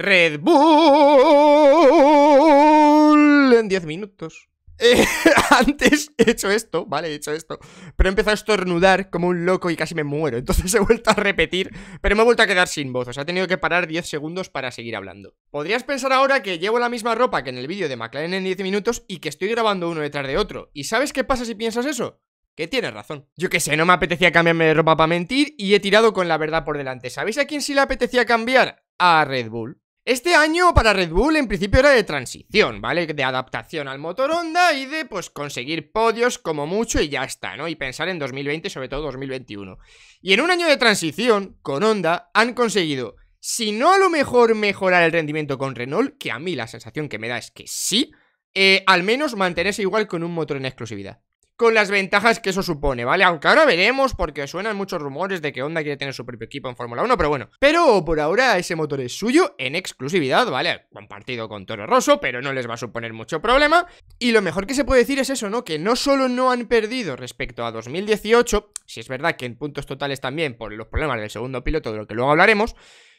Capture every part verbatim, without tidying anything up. Red Bull en diez minutos. Eh, antes he hecho esto, vale, he hecho esto, pero he empezado a estornudar como un loco y casi me muero. Entonces he vuelto a repetir, pero me he vuelto a quedar sin voz. O sea, he tenido que parar diez segundos para seguir hablando. Podrías pensar ahora que llevo la misma ropa que en el vídeo de McLaren en diez minutos y que estoy grabando uno detrás de otro. ¿Y sabes qué pasa si piensas eso? Que tienes razón. Yo qué sé, no me apetecía cambiarme de ropa para mentir y he tirado con la verdad por delante. ¿Sabéis a quién sí le apetecía cambiar? A Red Bull. Este año para Red Bull en principio era de transición, ¿vale? De adaptación al motor Honda y de, pues, conseguir podios como mucho y ya está, ¿no? Y pensar en dos mil veinte y sobre todo dos mil veintiuno. Y en un año de transición, con Honda, han conseguido, si no a lo mejor mejorar el rendimiento con Renault, que a mí la sensación que me da es que sí, eh, al menos mantenerse igual con un motor en exclusividad. Con las ventajas que eso supone, ¿vale? Aunque ahora veremos, porque suenan muchos rumores de que Honda quiere tener su propio equipo en Fórmula uno, pero bueno. Pero por ahora ese motor es suyo en exclusividad, ¿vale? Compartido con Toro Rosso, pero no les va a suponer mucho problema. Y lo mejor que se puede decir es eso, ¿no? Que no solo no han perdido respecto a dos mil dieciocho, si es verdad que en puntos totales también por los problemas del segundo piloto, de lo que luego hablaremos,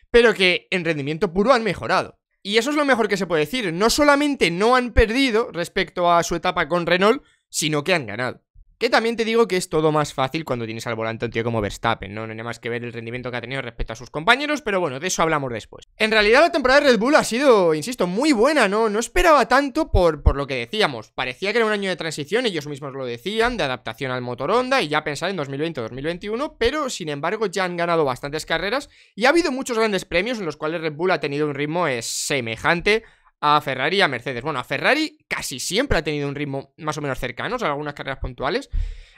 pero que en rendimiento puro han mejorado. Y eso es lo mejor que se puede decir. No solamente no han perdido respecto a su etapa con Renault, sino que han ganado. Que también te digo que es todo más fácil cuando tienes al volante un tío como Verstappen, ¿no? No hay más que ver el rendimiento que ha tenido respecto a sus compañeros, pero bueno, de eso hablamos después. En realidad la temporada de Red Bull ha sido, insisto, muy buena, ¿no? No esperaba tanto por, por lo que decíamos. Parecía que era un año de transición, ellos mismos lo decían, de adaptación al motor Honda y ya pensar en dos mil veinte o dos mil veintiuno, pero sin embargo ya han ganado bastantes carreras y ha habido muchos grandes premios en los cuales Red Bull ha tenido un ritmo eh, semejante a Ferrari y a Mercedes. Bueno, a Ferrari casi siempre ha tenido un ritmo más o menos cercano, o sea, algunas carreras puntuales.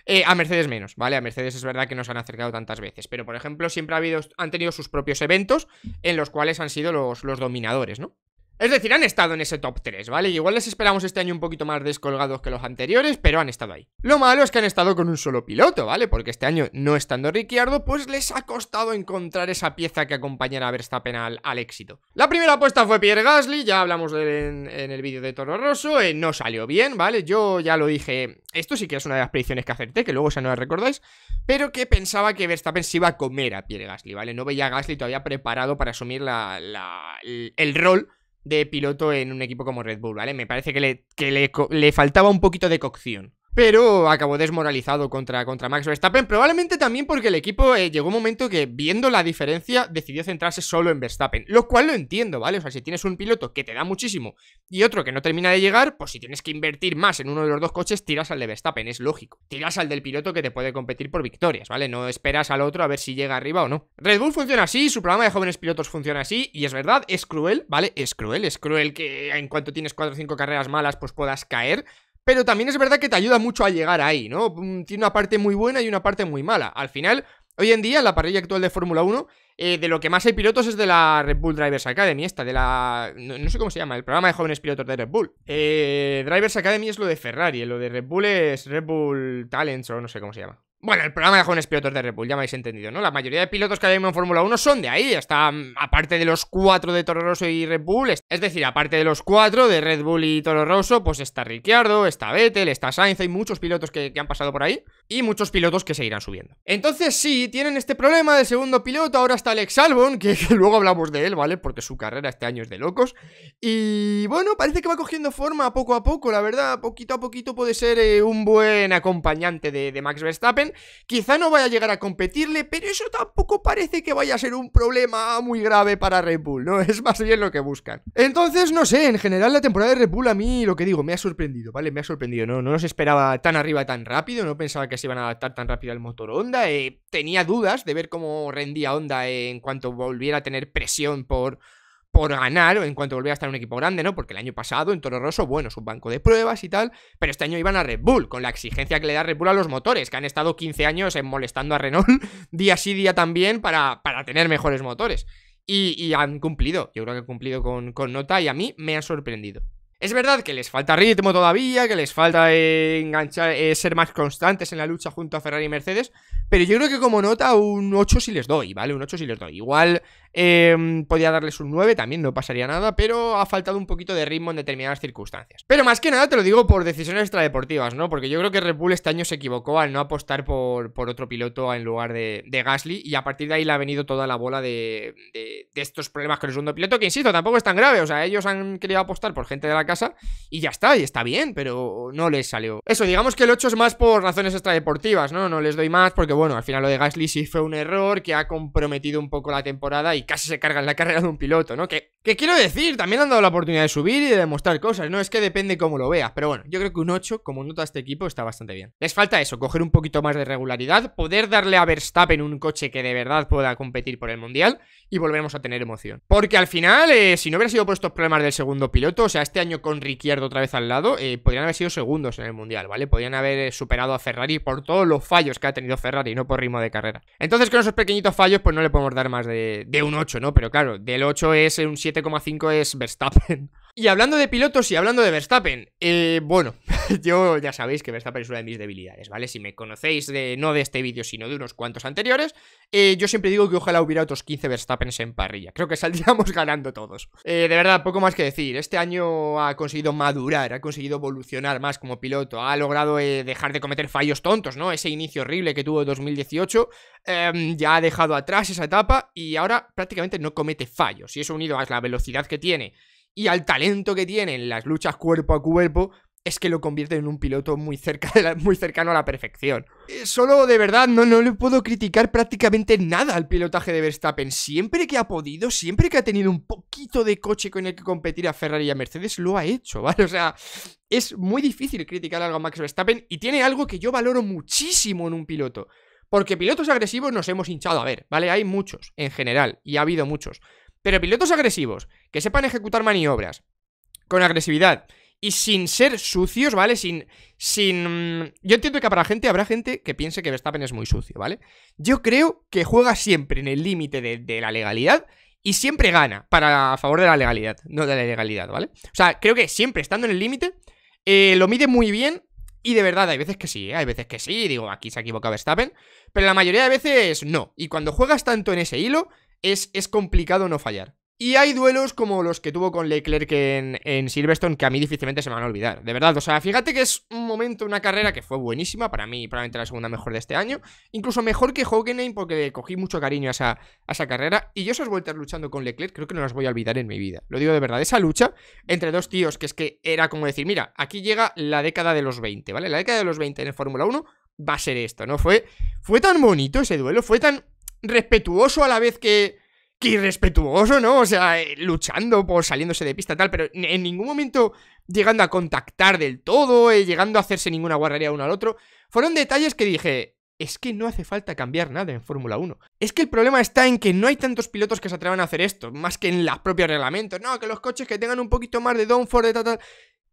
Eh, a Mercedes menos, ¿vale? A Mercedes es verdad que no se han acercado tantas veces, pero por ejemplo siempre ha habido, han tenido sus propios eventos en los cuales han sido los, los dominadores, ¿no? Es decir, han estado en ese top tres, ¿vale? Igual les esperamos este año un poquito más descolgados que los anteriores, pero han estado ahí. Lo malo es que han estado con un solo piloto, ¿vale? Porque este año, no estando Ricciardo, pues les ha costado encontrar esa pieza que acompañara a Verstappen al, al éxito. La primera apuesta fue Pierre Gasly, ya hablamos de él en, en el vídeo de Toro Rosso, eh, no salió bien, ¿vale? Yo ya lo dije, esto sí que es una de las predicciones que acerté, que luego ya no la recordáis, pero que pensaba que Verstappen se iba a comer a Pierre Gasly, ¿vale? No veía a Gasly todavía preparado para asumir la, la, el, el rol de piloto en un equipo como Red Bull, ¿vale? Me parece que le, que le, le faltaba un poquito de cocción. Pero acabó desmoralizado contra, contra Max Verstappen, probablemente también porque el equipo eh, llegó un momento que, viendo la diferencia, decidió centrarse solo en Verstappen, lo cual lo entiendo, ¿vale? O sea, si tienes un piloto que te da muchísimo y otro que no termina de llegar, pues si tienes que invertir más en uno de los dos coches, tiras al de Verstappen, es lógico. Tiras al del piloto que te puede competir por victorias, ¿vale? No esperas al otro a ver si llega arriba o no. Red Bull funciona así, su programa de jóvenes pilotos funciona así, y es verdad, es cruel, ¿vale? Es cruel, es cruel que en cuanto tienes cuatro o cinco carreras malas, pues puedas caer. Pero también es verdad que te ayuda mucho a llegar ahí, ¿no? Tiene una parte muy buena y una parte muy mala. Al final, hoy en día, en la parrilla actual de Fórmula uno, eh, de lo que más hay pilotos es de la Red Bull Drivers Academy, esta, de la... No, no sé cómo se llama, el programa de jóvenes pilotos de Red Bull. Eh, Drivers Academy es lo de Ferrari, lo de Red Bull es Red Bull Talents o no sé cómo se llama. Bueno, el programa de jóvenes pilotos de Red Bull, ya me habéis entendido, ¿no? La mayoría de pilotos que hay en Fórmula uno son de ahí, hasta, aparte de los cuatro de Toro Rosso y Red Bull, es decir, aparte de los cuatro de Red Bull y Toro Rosso, pues está Ricciardo, está Vettel, está Sainz, hay muchos pilotos que, que han pasado por ahí y muchos pilotos que seguirán subiendo. Entonces sí, tienen este problema del segundo piloto, ahora está Alex Albon, que, que luego hablamos de él, ¿vale? Porque su carrera este año es de locos y bueno, parece que va cogiendo forma poco a poco, la verdad, poquito a poquito puede ser eh, un buen acompañante de, de Max Verstappen. Quizá no vaya a llegar a competirle, pero eso tampoco parece que vaya a ser un problema muy grave para Red Bull, ¿no? Es más bien lo que buscan. Entonces, no sé, en general la temporada de Red Bull a mí, lo que digo, me ha sorprendido, ¿vale? Me ha sorprendido, no, no los esperaba tan arriba tan rápido, no pensaba que se iban a adaptar tan rápido al motor Honda, eh, tenía dudas de ver cómo rendía Honda en cuanto volviera a tener presión por... por ganar, en cuanto volviera a estar en un equipo grande, ¿no? Porque el año pasado, en Toro Rosso, bueno, es un banco de pruebas y tal, pero este año iban a Red Bull, con la exigencia que le da Red Bull a los motores, que han estado quince años en molestando a Renault, día sí, día también, para, para tener mejores motores. Y, y han cumplido, yo creo que han cumplido con, con nota, y a mí me ha sorprendido. Es verdad que les falta ritmo todavía, que les falta eh, enganchar, eh, ser más constantes en la lucha junto a Ferrari y Mercedes, pero yo creo que como nota un ocho sí les doy, ¿vale? Un ocho sí les doy. Igual eh, podía darles un nueve, también no pasaría nada, pero ha faltado un poquito de ritmo en determinadas circunstancias. Pero más que nada te lo digo por decisiones extradeportivas, ¿no? Porque yo creo que Red Bull este año se equivocó al no apostar por, por otro piloto en lugar de, de Gasly, y a partir de ahí le ha venido toda la bola de, de, de estos problemas con el segundo piloto, que insisto, tampoco es tan grave, o sea, ellos han querido apostar por gente de la casa y ya está, y está bien, pero no les salió. Eso, digamos que el ocho es más por razones extradeportivas, ¿no? No les doy más porque, bueno, al final lo de Gasly sí fue un error que ha comprometido un poco la temporada y casi se carga en la carrera de un piloto, ¿no? Que, que quiero decir, también han dado la oportunidad de subir y de demostrar cosas, ¿no? Es que depende cómo lo veas, pero bueno, yo creo que un ocho, como nota a este equipo, está bastante bien. Les falta eso, coger un poquito más de regularidad, poder darle a Verstappen un coche que de verdad pueda competir por el Mundial y volvemos a tener emoción. Porque al final, eh, si no hubiera sido por estos problemas del segundo piloto, o sea, este año con Ricciardo otra vez al lado, eh, podrían haber sido segundos en el Mundial, ¿vale? Podrían haber superado a Ferrari por todos los fallos que ha tenido Ferrari, no por ritmo de carrera. Entonces, con esos pequeñitos fallos, pues no le podemos dar más de, de un ocho, ¿no? Pero claro, del ocho es un siete coma cinco es Verstappen. Y hablando de pilotos y hablando de Verstappen, eh, bueno, yo ya sabéis que Verstappen es una de mis debilidades, ¿vale? Si me conocéis de, no de este vídeo, sino de unos cuantos anteriores, eh, yo siempre digo que ojalá hubiera otros quince Verstappens en parrilla. Creo que saldríamos ganando todos. Eh, de verdad, poco más que decir. Este año ha conseguido madurar, ha conseguido evolucionar más como piloto, ha logrado eh, dejar de cometer fallos tontos, ¿no? Ese inicio horrible que tuvo en dos mil dieciocho, eh, ya ha dejado atrás esa etapa y ahora prácticamente no comete fallos. Y eso unido a la velocidad que tiene y al talento que tiene en las luchas cuerpo a cuerpo, es que lo convierte en un piloto muy, cerca de la, muy cercano a la perfección. Eh, solo, de verdad, no, no le puedo criticar prácticamente nada al pilotaje de Verstappen. Siempre que ha podido, siempre que ha tenido un poquito de coche con el que competir a Ferrari y a Mercedes, lo ha hecho, ¿vale? O sea, es muy difícil criticar algo a Max Verstappen y tiene algo que yo valoro muchísimo en un piloto. Porque pilotos agresivos nos hemos hinchado a ver, ¿vale? Hay muchos, en general, y ha habido muchos. Pero pilotos agresivos, que sepan ejecutar maniobras con agresividad y sin ser sucios, ¿vale? Sin... sin... Yo entiendo que para gente habrá gente que piense que Verstappen es muy sucio, ¿vale? Yo creo que juega siempre en el límite de, de la legalidad y siempre gana para a favor de la legalidad, no de la ilegalidad, ¿vale? O sea, creo que siempre estando en el límite, eh, lo mide muy bien. Y de verdad, hay veces que sí, ¿eh? Hay veces que sí, digo, aquí se ha equivocado Verstappen, pero la mayoría de veces no. Y cuando juegas tanto en ese hilo, es, es complicado no fallar. Y hay duelos como los que tuvo con Leclerc en, en Silverstone, que a mí difícilmente se me van a olvidar, de verdad. O sea, fíjate que es un momento, una carrera que fue buenísima, para mí probablemente la segunda mejor de este año, incluso mejor que Hockenheim, porque cogí mucho cariño a esa, a esa carrera. Y yo esas vueltas luchando con Leclerc creo que no las voy a olvidar en mi vida, lo digo de verdad. Esa lucha entre dos tíos que es que era como decir, mira, aquí llega la década de los veinte, ¿vale? La década de los veinte en el Fórmula uno va a ser esto, ¿no? Fue, fue tan bonito ese duelo, fue tan respetuoso a la vez que... que irrespetuoso, ¿no? O sea, eh, luchando por saliéndose de pista tal, pero en ningún momento llegando a contactar del todo, eh, llegando a hacerse ninguna guarrería uno al otro. Fueron detalles que dije, es que no hace falta cambiar nada en Fórmula uno. Es que el problema está en que no hay tantos pilotos que se atrevan a hacer esto, más que en los propios reglamentos. No, que los coches que tengan un poquito más de downforce, de tal, tal...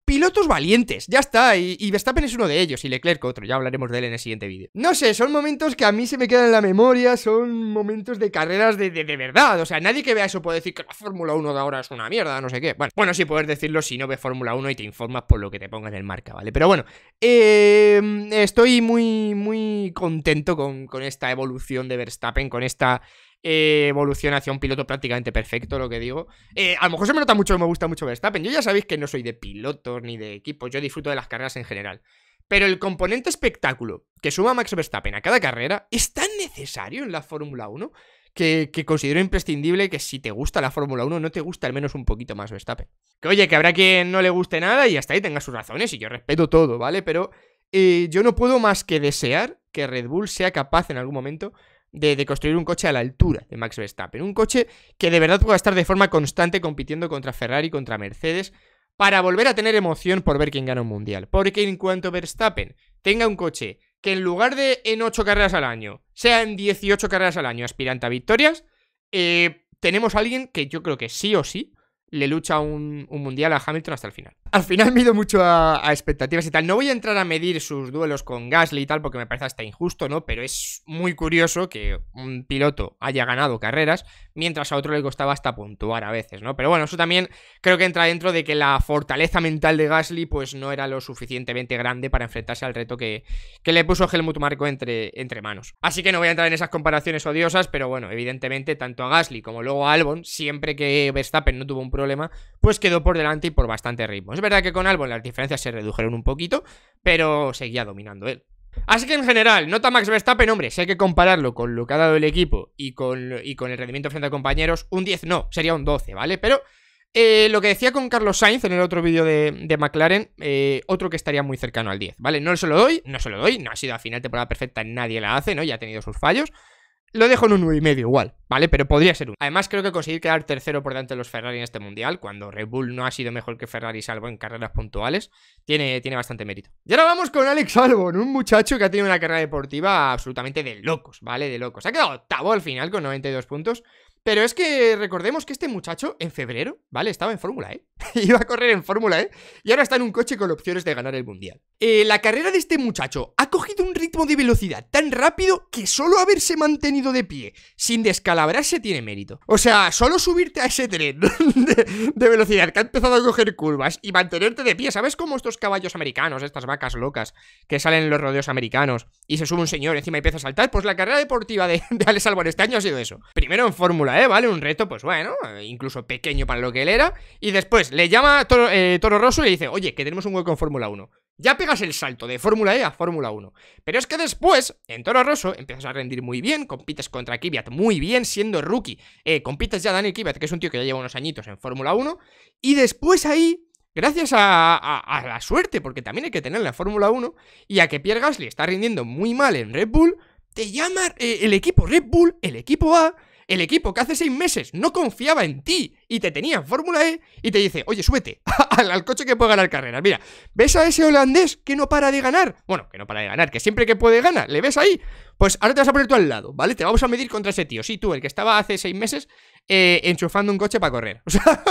Pilotos valientes, ya está, y, y Verstappen es uno de ellos, y Leclerc otro, ya hablaremos de él en el siguiente vídeo. No sé, son momentos que a mí se me quedan en la memoria, son momentos de carreras de, de, de verdad, o sea, nadie que vea eso puede decir que la Fórmula uno de ahora es una mierda, no sé qué. Bueno, bueno, sí puedes decirlo si no ves Fórmula uno y te informas por lo que te pongan en el Marca, ¿vale? Pero bueno, eh, estoy muy, muy contento con, con esta evolución de Verstappen, con esta... Eh, evolución hacia un piloto prácticamente perfecto, lo que digo. eh, A lo mejor se me nota mucho que me gusta mucho Verstappen. Yo ya sabéis que no soy de pilotos ni de equipos, yo disfruto de las carreras en general. Pero el componente espectáculo que suma Max Verstappen a cada carrera es tan necesario en la Fórmula uno que, que considero imprescindible que si te gusta la Fórmula uno no te gusta al menos un poquito más Verstappen. Que oye, que habrá quien no le guste nada y hasta ahí tenga sus razones y yo respeto todo, ¿vale? Pero eh, yo no puedo más que desear que Red Bull sea capaz en algún momento De, de construir un coche a la altura de Max Verstappen, un coche que de verdad pueda estar de forma constante compitiendo contra Ferrari, contra Mercedes, para volver a tener emoción por ver quién gana un mundial. Porque en cuanto Verstappen tenga un coche que en lugar de en ocho carreras al año sea en dieciocho carreras al año aspirante a victorias, eh, tenemos a alguien que yo creo que sí o sí le lucha un, un mundial a Hamilton hasta el final. Al final me he ido mucho a, a expectativas y tal. No voy a entrar a medir sus duelos con Gasly y tal, porque me parece hasta injusto, ¿no? Pero es muy curioso que un piloto haya ganado carreras mientras a otro le costaba hasta puntuar a veces, ¿no? Pero bueno, eso también creo que entra dentro de que la fortaleza mental de Gasly pues no era lo suficientemente grande para enfrentarse al reto que, que le puso Helmut Marko entre, entre manos. Así que no voy a entrar en esas comparaciones odiosas, pero bueno, evidentemente tanto a Gasly como luego a Albon, siempre que Verstappen no tuvo un problema, pues quedó por delante y por bastante ritmo. Es verdad que con Albon las diferencias se redujeron un poquito, pero seguía dominando él. Así que en general, nota Max Verstappen, hombre, si hay que compararlo con lo que ha dado el equipo y con, y con el rendimiento frente a compañeros, un diez no, sería un doce, ¿vale? Pero eh, lo que decía con Carlos Sainz en el otro vídeo de, de McLaren, eh, otro que estaría muy cercano al diez, ¿vale? No se lo doy, no se lo doy, no ha sido a final temporada perfecta, nadie la hace, ¿no? Ya ha tenido sus fallos. Lo dejo en un nueve y medio igual, ¿vale? Pero podría ser un... Además, creo que conseguir quedar tercero por delante de los Ferrari en este Mundial, cuando Red Bull no ha sido mejor que Ferrari salvo en carreras puntuales, tiene, tiene bastante mérito. Y ahora vamos con Alex Albon, un muchacho que ha tenido una carrera deportiva absolutamente de locos, ¿vale? De locos. Ha quedado octavo al final con noventa y dos puntos, pero es que recordemos que este muchacho en febrero, ¿vale? Estaba en Fórmula E, iba a correr en Fórmula E y ahora está en un coche con opciones de ganar el Mundial. Eh, la carrera de este muchacho ha cogido un ritmo de velocidad tan rápido que solo haberse mantenido de pie sin descalabrarse tiene mérito. O sea, solo subirte a ese tren de, de velocidad que ha empezado a coger curvas y mantenerte de pie. ¿Sabes cómo estos caballos americanos, estas vacas locas que salen en los rodeos americanos y se sube un señor encima y empieza a saltar? Pues la carrera deportiva de, de Alex Albon este año ha sido eso. Primero en Fórmula E, ¿vale? Un reto, pues bueno, incluso pequeño para lo que él era. Y después le llama a Toro, eh, Toro Rosso y le dice, oye, que tenemos un hueco en Fórmula uno. Ya pegas el salto de Fórmula E a Fórmula uno. Pero es que después, en Toro Rosso, empiezas a rendir muy bien, compites contra Kvyat muy bien, siendo rookie. Eh, compites ya Daniel Kvyat, que es un tío que ya lleva unos añitos en Fórmula uno. Y después ahí, gracias a, a, a la suerte, porque también hay que tenerla en Fórmula uno, y a que Pierre Gasly está rindiendo muy mal en Red Bull, te llama eh, el equipo Red Bull, el equipo A, el equipo que hace seis meses no confiaba en ti y te tenía en Fórmula E y te dice, oye, súbete al, al coche que puede ganar carreras. Mira, ¿ves a ese holandés que no para de ganar? Bueno, que no para de ganar, que siempre que puede gana, ¿le ves ahí? Pues ahora te vas a poner tú al lado, ¿vale? Te vamos a medir contra ese tío. Sí, tú, el que estaba hace seis meses eh, enchufando un coche para correr. O sea,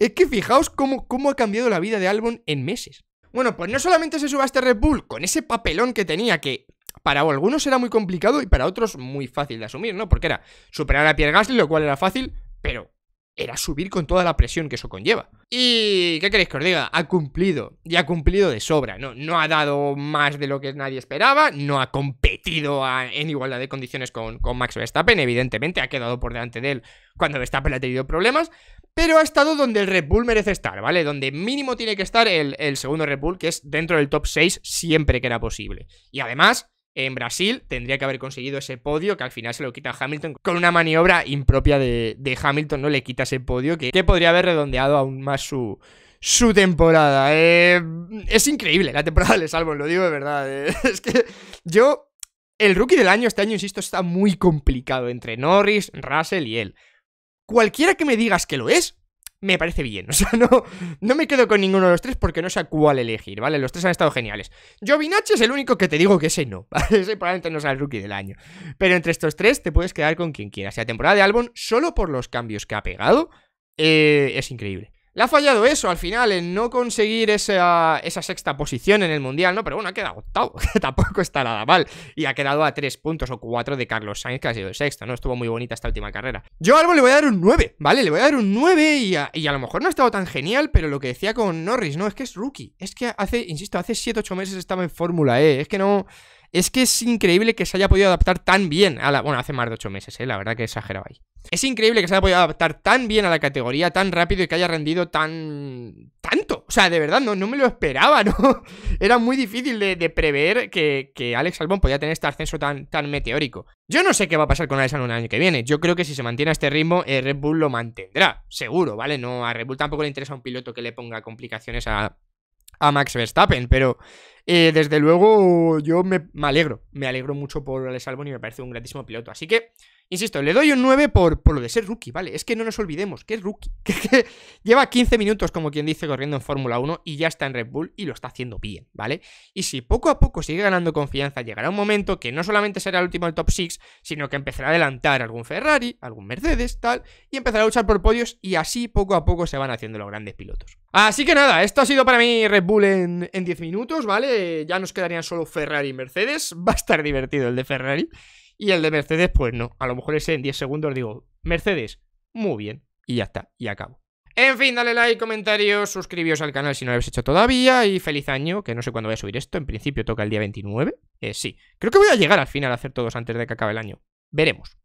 es que fijaos cómo, cómo ha cambiado la vida de Albon en meses. Bueno, pues no solamente se suba a este Red Bull con ese papelón que tenía que... para algunos era muy complicado y para otros muy fácil de asumir, ¿no? Porque era superar a Pierre Gasly, lo cual era fácil, pero era subir con toda la presión que eso conlleva. Y, ¿qué queréis que os diga? Ha cumplido, y ha cumplido de sobra, ¿no? No ha dado más de lo que nadie esperaba, no ha competido a, en igualdad de condiciones con, con Max Verstappen, evidentemente, ha quedado por delante de él cuando Verstappen ha tenido problemas, pero ha estado donde el Red Bull merece estar, ¿vale? Donde mínimo tiene que estar el, el segundo Red Bull, que es dentro del top seis siempre que era posible. Y además... en Brasil tendría que haber conseguido ese podio que al final se lo quita a Hamilton con una maniobra impropia de, de Hamilton, ¿no? Le quita ese podio que, que podría haber redondeado aún más su, su temporada. Eh, es increíble la temporada de Albon, lo digo de verdad. Eh, es que yo, el rookie del año este año, insisto, está muy complicado entre Norris, Russell y él. Cualquiera que me digas que lo es... me parece bien, o sea, no, no me quedo con ninguno de los tres porque no sé a cuál elegir, ¿vale? Los tres han estado geniales. Giovinazzi es el único que te digo que ese no, ¿vale? Ese probablemente no sea el rookie del año. Pero entre estos tres te puedes quedar con quien quieras. O sea, la temporada de Albon, solo por los cambios que ha pegado, eh, es increíble. Le ha fallado eso al final, en no conseguir esa, esa sexta posición en el Mundial, ¿no? Pero bueno, ha quedado octavo, que tampoco está nada mal. Y ha quedado a tres puntos o cuatro de Carlos Sainz, que ha sido el sexto, ¿no? Estuvo muy bonita esta última carrera. Yo a Albon le voy a dar un nueve, ¿vale? Le voy a dar un nueve y a, y a lo mejor no ha estado tan genial, pero lo que decía con Norris, ¿no? Es que es rookie. Es que hace, insisto, hace siete ocho meses estaba en Fórmula E. Es que no... Es que es increíble que se haya podido adaptar tan bien a la... Bueno, hace más de ocho meses, ¿eh? La verdad que exageraba ahí. Es increíble que se haya podido adaptar tan bien a la categoría, tan rápido y que haya rendido tan... tanto. O sea, de verdad, no, no me lo esperaba, ¿no? Era muy difícil de, de prever que, que Alex Albon podía tener este ascenso tan, tan meteórico. Yo no sé qué va a pasar con Alex Albon el año que viene. Yo creo que si se mantiene a este ritmo, el Red Bull lo mantendrá, seguro, ¿vale? No, a Red Bull tampoco le interesa a un piloto que le ponga complicaciones a... a Max Verstappen, pero Eh, desde luego yo me, me alegro, me alegro mucho por Alex Albon y me parece un grandísimo piloto. Así que, insisto, le doy un nueve por, por lo de ser rookie, ¿vale? Es que no nos olvidemos que es rookie, que, que lleva quince minutos, como quien dice, corriendo en Fórmula uno y ya está en Red Bull y lo está haciendo bien, ¿vale? Y si poco a poco sigue ganando confianza, llegará un momento que no solamente será el último del top seis, sino que empezará a adelantar algún Ferrari, algún Mercedes, tal, y empezará a luchar por podios y así poco a poco se van haciendo los grandes pilotos. Así que nada, esto ha sido para mí Red Bull en, en diez minutos, ¿vale? Ya nos quedarían solo Ferrari y Mercedes. Va a estar divertido el de Ferrari. Y el de Mercedes, pues no. A lo mejor ese en diez segundos digo, Mercedes, muy bien. Y ya está, y acabo. En fin, dale like, comentarios, suscribíos al canal si no lo habéis hecho todavía. Y feliz año, que no sé cuándo voy a subir esto. En principio toca el día veintinueve. Eh, sí, creo que voy a llegar al final a hacer todos antes de que acabe el año. Veremos.